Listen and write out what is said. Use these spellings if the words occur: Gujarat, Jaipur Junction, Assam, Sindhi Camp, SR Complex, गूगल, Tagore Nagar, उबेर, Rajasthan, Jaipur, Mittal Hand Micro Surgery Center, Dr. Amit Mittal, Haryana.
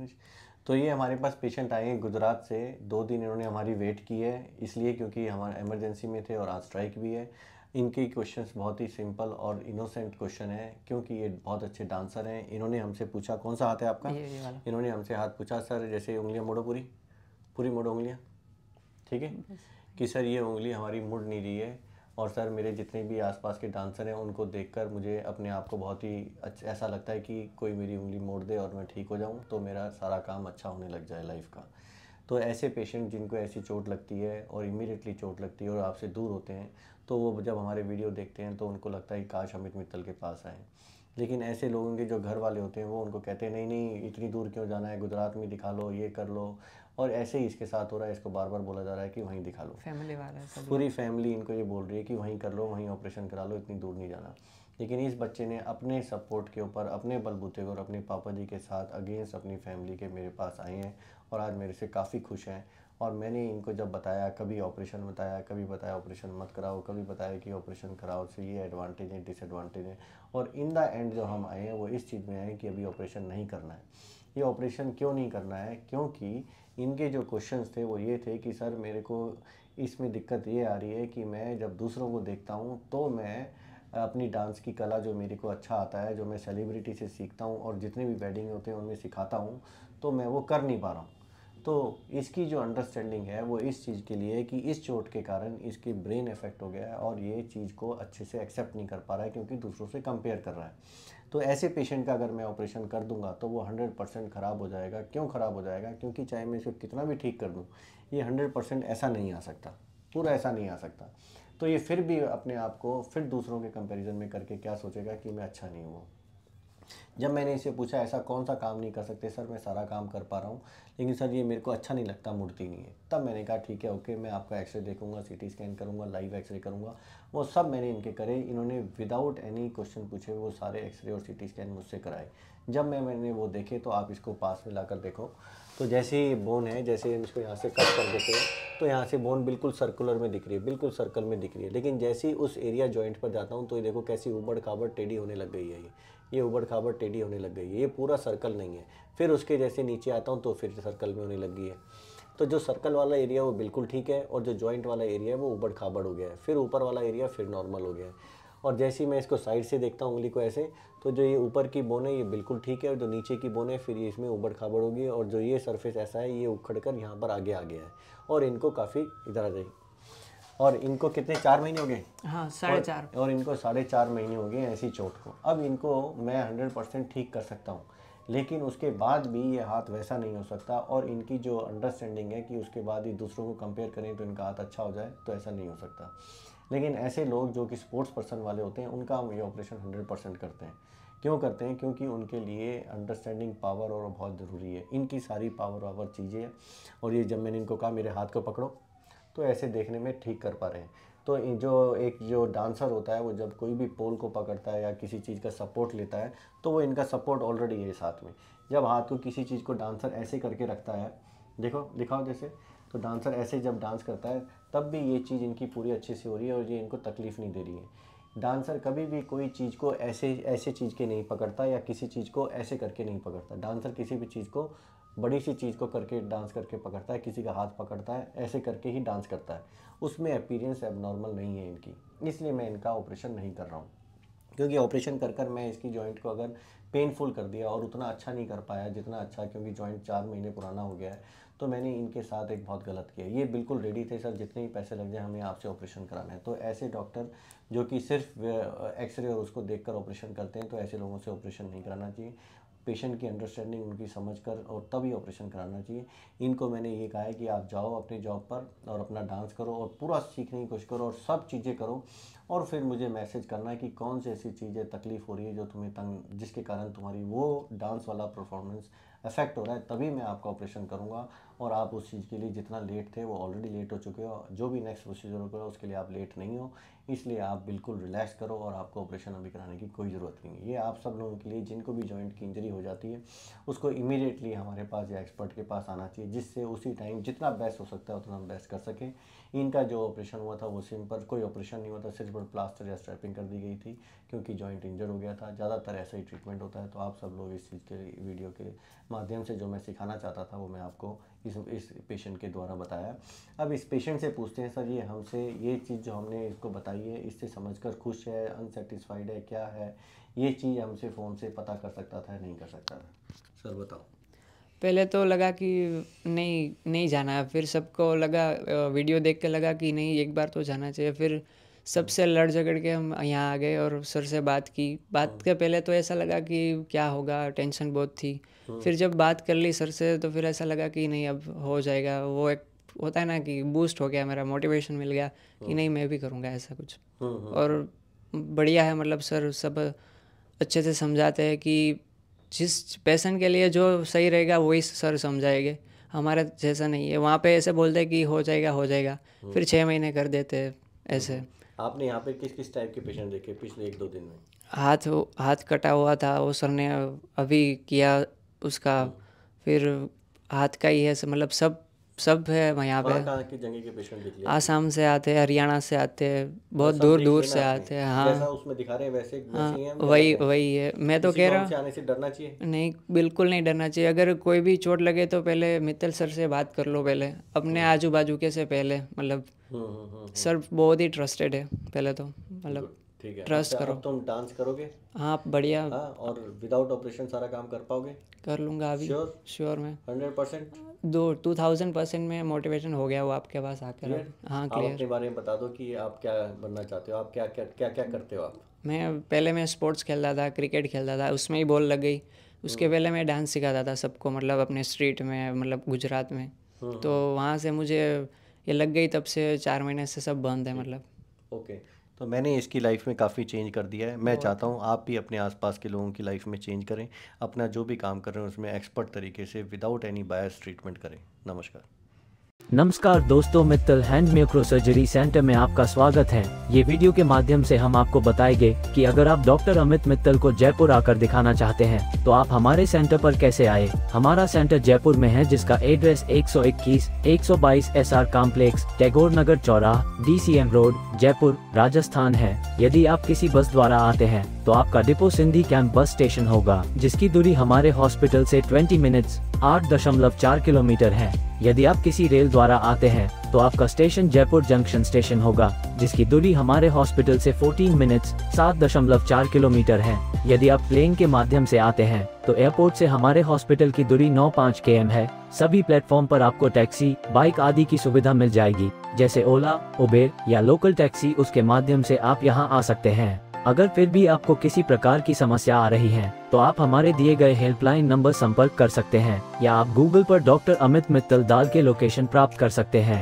Finish. तो ये हमारे पास पेशेंट आए हैं गुजरात से, 2 दिन इन्होंने हमारी वेट की है, इसलिए क्योंकि हमारे इमरजेंसी में थे और आज स्ट्राइक भी है। इनके क्वेश्चंस बहुत ही सिंपल और इनोसेंट क्वेश्चन है, क्योंकि ये बहुत अच्छे डांसर हैं। इन्होंने हमसे पूछा कौन सा हाथ है आपका, इन्होंने हमसे हाथ पूछा, सर जैसे उंगलियां मोड़ो, पूरी पूरी मोड़ो उंगलियां, ठीक है कि सर ये उंगली हमारी मुड़ नहीं रही है। और सर मेरे जितने भी आसपास के डांसर हैं उनको देखकर मुझे अपने आप को बहुत ही अच्छा ऐसा लगता है कि कोई मेरी उंगली मोड़ दे और मैं ठीक हो जाऊं तो मेरा सारा काम अच्छा होने लग जाए लाइफ का। तो ऐसे पेशेंट जिनको ऐसी चोट लगती है और इमीडिएटली चोट लगती है और आपसे दूर होते हैं, तो वो जब हमारे वीडियो देखते हैं तो उनको लगता है काश अमित मित्तल के पास आए। लेकिन ऐसे लोगों के जो घर वाले होते हैं वो उनको कहते हैं नहीं नहीं इतनी दूर क्यों जाना है, गुजरात में दिखा लो, ये कर लो। और ऐसे ही इसके साथ हो रहा है, इसको बार बार बोला जा रहा है कि वहीं दिखा लो, फैमिली वाला है, पूरी फैमिली इनको ये बोल रही है कि वहीं कर लो, वहीं ऑपरेशन करा लो, इतनी दूर नहीं जाना। लेकिन इस बच्चे ने अपने सपोर्ट के ऊपर, अपने बलबूते और अपने पापा जी के साथ अगेंस्ट अपनी फैमिली के मेरे पास आए हैं और आज मेरे से काफ़ी खुश हैं। और मैंने इनको जब बताया, कभी ऑपरेशन बताया, कभी बताया ऑपरेशन मत कराओ, कभी बताया कि ऑपरेशन कराओ, से ये एडवांटेज है, डिसएडवांटेज है। और इन द एंड जो हम आए हैं वो इस चीज़ में आए कि अभी ऑपरेशन नहीं करना है। ये ऑपरेशन क्यों नहीं करना है, क्योंकि इनके जो क्वेश्चंस थे वो ये थे कि सर मेरे को इसमें दिक्कत ये आ रही है कि मैं जब दूसरों को देखता हूँ तो मैं अपनी डांस की कला जो मेरे को अच्छा आता है, जो मैं सेलिब्रिटी से सीखता हूँ और जितने भी वेडिंग होते हैं उनमें सिखाता हूँ, तो मैं वो कर नहीं पा रहा हूँ। तो इसकी जो अंडरस्टैंडिंग है वो इस चीज़ के लिए है कि इस चोट के कारण इसके ब्रेन इफेक्ट हो गया है और ये चीज़ को अच्छे से एक्सेप्ट नहीं कर पा रहा है क्योंकि दूसरों से कंपेयर कर रहा है। तो ऐसे पेशेंट का अगर मैं ऑपरेशन कर दूंगा तो वो 100% ख़राब हो जाएगा। क्यों ख़राब हो जाएगा, क्योंकि चाहे मैं इसको कितना भी ठीक कर दूँ ये 100% ऐसा नहीं आ सकता, पूरा ऐसा नहीं आ सकता। तो ये फिर भी अपने आप को फिर दूसरों के कंपेरिजन में करके क्या सोचेगा कि मैं अच्छा नहीं हूँ। जब मैंने इसे पूछा ऐसा कौन सा काम नहीं कर सकते, सर मैं सारा काम कर पा रहा हूँ, लेकिन सर ये मेरे को अच्छा नहीं लगता, मुड़ती नहीं है। तब मैंने कहा ठीक है ओके, मैं आपका एक्सरे देखूंगा, सीटी स्कैन करूंगा, लाइव एक्सरे करूंगा, वो सब मैंने इनके करे। इन्होंने विदाउट एनी क्वेश्चन पूछे वो सारे एक्सरे और सीटी स्कैन मुझसे कराए। जब मैंने वो देखे तो आप इसको पास में ला कर देखो, तो जैसे ये बोन है, जैसे इसको यहाँ से कट कर देते हैं तो यहाँ से बोन बिल्कुल सर्कुलर में दिख रही है, बिल्कुल सर्कल में दिख रही है। लेकिन जैसे ही उस एरिया जॉइंट पर जाता हूँ तो ये देखो कैसी उबड़ खाबड़ टेढ़ी होने लग गई है, ये उबड़ खाबड़ टेढ़ी होने लग गई है, ये पूरा सर्कल नहीं है। फिर उसके जैसे नीचे आता हूँ तो फिर सर्कल में होने लग गई है। तो जो सर्कल वाला एरिया वो बिल्कुल ठीक है और जो जॉइंट वाला एरिया है वो उबड़ खाबड़ हो गया है, फिर ऊपर वाला एरिया फिर नॉर्मल हो गया है। और जैसे ही मैं इसको साइड से देखता हूँ उंगली को ऐसे, तो जो ये ऊपर की बोन है ये बिल्कुल ठीक है और जो नीचे की बोन है फिर ये इसमें उबड़ खाबड़ होगी और जो ये सरफेस ऐसा है ये उखड़ कर यहाँ पर आगे आ गया है। और इनको काफ़ी इधर आ जाएगी, और इनको कितने 4 महीने हो गए, हाँ 4.5 और इनको 4.5 महीने हो गए ऐसी चोट को। अब इनको मैं 100% ठीक कर सकता हूँ, लेकिन उसके बाद भी ये हाथ वैसा नहीं हो सकता। और इनकी जो अंडरस्टैंडिंग है कि उसके बाद ही दूसरों को कंपेयर करें तो इनका हाथ अच्छा हो जाए, तो ऐसा नहीं हो सकता। लेकिन ऐसे लोग जो कि स्पोर्ट्स पर्सन वाले होते हैं उनका हम ये ऑपरेशन 100% करते हैं। क्यों करते हैं, क्योंकि उनके लिए अंडरस्टैंडिंग पावर और बहुत ज़रूरी है। इनकी सारी पावर वावर चीज़ें, और ये जब मैंने इनको कहा मेरे हाथ को पकड़ो तो ऐसे देखने में ठीक कर पा रहे हैं। तो जो एक जो डांसर होता है वो जब कोई भी पोल को पकड़ता है या किसी चीज़ का सपोर्ट लेता है तो वो इनका सपोर्ट ऑलरेडी है साथ में। जब हाथ को किसी चीज़ को डांसर ऐसे करके रखता है, देखो दिखाओ जैसे, तो डांसर ऐसे जब डांस करता है तब भी ये चीज़ इनकी पूरी अच्छे से हो रही है और ये इनको तकलीफ़ नहीं दे रही है। डांसर कभी भी कोई चीज़ को ऐसे चीज़ के नहीं पकड़ता या किसी चीज़ को ऐसे करके नहीं पकड़ता। डांसर किसी भी चीज़ को, बड़ी सी चीज़ को करके डांस करके पकड़ता है, किसी का हाथ पकड़ता है ऐसे करके ही डांस करता है। उसमें अपीयरेंस एबनॉर्मल नहीं है इनकी, इसलिए मैं इनका ऑपरेशन नहीं कर रहा हूँ। क्योंकि ऑपरेशन कर कर मैं इसकी जॉइंट को अगर पेनफुल कर दिया और उतना अच्छा नहीं कर पाया जितना अच्छा, क्योंकि जॉइंट 4 महीने पुराना हो गया है, तो मैंने इनके साथ एक बहुत गलत किया। ये बिल्कुल रेडी थे सर जितने ही पैसे लग जाए हमें आपसे ऑपरेशन कराना है। तो ऐसे डॉक्टर जो कि सिर्फ एक्सरे और उसको देखकर ऑपरेशन करते हैं, तो ऐसे लोगों से ऑपरेशन नहीं कराना चाहिए। पेशेंट की अंडरस्टैंडिंग उनकी समझकर और तभी ऑपरेशन कराना चाहिए। इनको मैंने ये कहा है कि आप जाओ अपने जॉब पर और अपना डांस करो और पूरा सीखने की कोशिश करो और सब चीज़ें करो, और फिर मुझे मैसेज करना है कि कौन सी ऐसी चीज़ें तकलीफ़ हो रही है जो तुम्हें तंग, जिसके कारण तुम्हारी वो डांस वाला परफॉर्मेंस अफेक्ट हो रहा है, तभी मैं आपका ऑपरेशन करूँगा। और आप उस चीज़ के लिए जितना लेट थे वो ऑलरेडी लेट हो चुके हो, जो भी नेक्स्ट प्रोसीजर होगा उसके लिए आप लेट नहीं हो, इसलिए आप बिल्कुल रिलैक्स करो और आपको ऑपरेशन अभी कराने की कोई ज़रूरत नहीं है। ये आप सब लोगों के लिए जिनको भी जॉइंट की इंजरी हो जाती है उसको इमीडिएटली हमारे पास या एक्सपर्ट के पास आना चाहिए, जिससे उसी टाइम जितना बेस्ट हो सकता है उतना हम बेस्ट कर सकें। इनका जो ऑपरेशन हुआ था वो सिंपल कोई ऑपरेशन नहीं हुआ था, सिर्फ प्लास्टर या स्ट्रैपिंग कर दी गई थी क्योंकि जॉइंट इंजर हो गया था। ज़्यादातर ऐसा ही ट्रीटमेंट होता है। तो आप सब लोग इस चीज़ के वीडियो के माध्यम से जो मैं सिखाना चाहता था वो मैं आपको इस पेशेंट के द्वारा बताया। अब इस पेशेंट से पूछते हैं, सर ये हमसे ये चीज़ जो हमने इसको बताई है इससे समझकर खुश है, अनसेटिस्फाइड है, क्या है? ये चीज़ हमसे फ़ोन से पता कर सकता था, नहीं कर सकता था? सर बताओ। पहले तो लगा कि नहीं जाना, फिर सबको लगा वीडियो देख के लगा कि नहीं एक बार तो जाना चाहिए, फिर सबसे लड़ झगड़ के हम यहाँ आ गए और सर से बात की। बात के पहले तो ऐसा लगा कि क्या होगा, टेंशन बहुत थी, फिर जब बात कर ली सर से तो फिर ऐसा लगा कि नहीं अब हो जाएगा। वो एक होता है ना कि बूस्ट हो गया, मेरा मोटिवेशन मिल गया कि नहीं मैं भी करूँगा ऐसा कुछ। और बढ़िया है, मतलब सर सब अच्छे से समझाते हैं कि जिस पेशेंट के लिए जो सही रहेगा वही सर समझाएंगे, हमारा जैसा नहीं है। वहाँ पे ऐसे बोलते हैं कि हो जाएगा हो जाएगा, फिर 6 महीने कर देते हैं ऐसे। आपने यहाँ पे किस किस टाइप के पेशेंट देखे पिछले 1-2 दिन में? हाथ कटा हुआ था वो सर ने अभी किया उसका, फिर हाथ का ही है, मतलब सब है यहाँ पे। की जंगे के पेशेंट देख लिया? आसाम से आते हैं, हरियाणा से आते हैं, बहुत दूर से आते हैं। हाँ जैसा उसमें दिखा रहे हैं वैसे हाँ, वही है। मैं तो कह रहा हूँ आने से डरना चाहिए? नहीं, बिल्कुल नहीं डरना चाहिए। अगर कोई भी चोट लगे तो पहले मित्तल सर से बात कर लो, पहले अपने आजू बाजू के से पहले, मतलब सर बहुत ही ट्रस्टेड है पहले तो, मतलब ठीक है ट्रस्ट करो। तुम डांस करोगे? हाँ बढ़िया। और विदाउट ऑपरेशन सारा काम कर पाओगे? कर लूँगा अभी, श्योर में 100%। 2000% में मोटिवेशन हो गया वो आपके पास आकर। हाँ क्लियर। अपने बारे में बता दो कि आप क्या बनना चाहते हो, आप क्या क्या क्या क्या करते हो आप? पहले मैं स्पोर्ट्स खेलता था, क्रिकेट खेलता था, उसमें ही बॉल लग गई। उसके पहले मैं डांस सिखाता था सबको, मतलब अपने स्ट्रीट में, मतलब गुजरात में। तो वहाँ से मुझे ये लग गई, तब से 4 महीने से सब बंद है मतलब। ओके, तो मैंने इसकी लाइफ में काफ़ी चेंज कर दिया है। मैं चाहता हूं आप भी अपने आसपास के लोगों की लाइफ में चेंज करें, अपना जो भी काम कर रहे हैं उसमें एक्सपर्ट तरीके से विदाउट एनी बायस ट्रीटमेंट करें। नमस्कार दोस्तों, Mittal hand micro surgery centre में आपका स्वागत है। ये वीडियो के माध्यम से हम आपको बताएंगे कि अगर आप डॉक्टर अमित मित्तल को जयपुर आकर दिखाना चाहते हैं तो आप हमारे सेंटर पर कैसे आए। हमारा सेंटर जयपुर में है जिसका address 121-122 SR complex, Tagore Nagar चौराहा, DCM रोड, जयपुर, राजस्थान है। यदि आप किसी बस द्वारा आते हैं तो आपका depot Sindhi camp bus station होगा, जिसकी दूरी हमारे हॉस्पिटल से 20 मिनट्स 8.4 किलोमीटर है। यदि आप किसी रेल द्वारा आते हैं तो आपका स्टेशन जयपुर जंक्शन स्टेशन होगा, जिसकी दूरी हमारे हॉस्पिटल से 14 मिनट्स 7.4 किलोमीटर है। यदि आप प्लेन के माध्यम से आते हैं तो एयरपोर्ट से हमारे हॉस्पिटल की दूरी 9.5 km है। सभी प्लेटफॉर्म पर आपको टैक्सी, बाइक आदि की सुविधा मिल जाएगी, जैसे ओला, उबेर या लोकल टैक्सी, उसके माध्यम से आप यहाँ आ सकते हैं। अगर फिर भी आपको किसी प्रकार की समस्या आ रही है तो आप हमारे दिए गए हेल्पलाइन नंबर संपर्क कर सकते हैं या आप गूगल पर डॉक्टर अमित मित्तल डाल के लोकेशन प्राप्त कर सकते हैं।